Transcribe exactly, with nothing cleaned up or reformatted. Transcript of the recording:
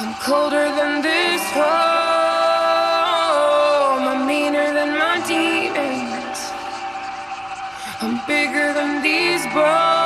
I'm colder than this home. I'm meaner than my demons. I'm bigger than these bones.